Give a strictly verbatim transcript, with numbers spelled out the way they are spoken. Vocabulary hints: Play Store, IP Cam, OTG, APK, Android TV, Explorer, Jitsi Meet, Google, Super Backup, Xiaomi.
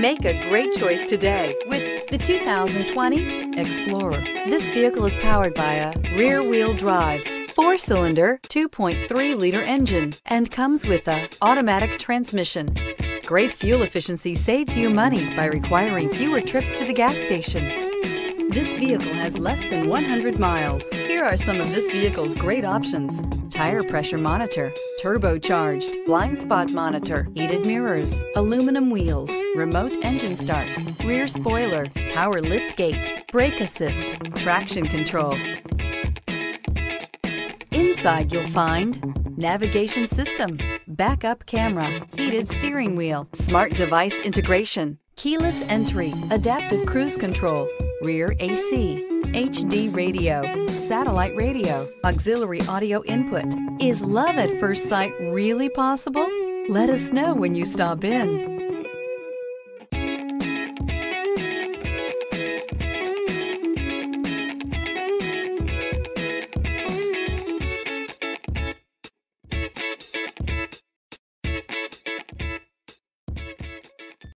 Make a great choice today with the two thousand twenty Explorer. This vehicle is powered by a rear-wheel drive, four-cylinder, two point three liter engine, and comes with an automatic transmission. Great fuel efficiency saves you money by requiring fewer trips to the gas station. This vehicle has less than one hundred miles. Here are some of this vehicle's great options: tire pressure monitor, turbocharged, blind spot monitor, heated mirrors, aluminum wheels, remote engine start, rear spoiler, power lift gate, brake assist, traction control. Inside you'll find navigation system, backup camera, heated steering wheel, smart device integration, keyless entry, adaptive cruise control, rear A C, H D radio, satellite radio, auxiliary audio input. Is love at first sight really possible? Let us know when you stop in.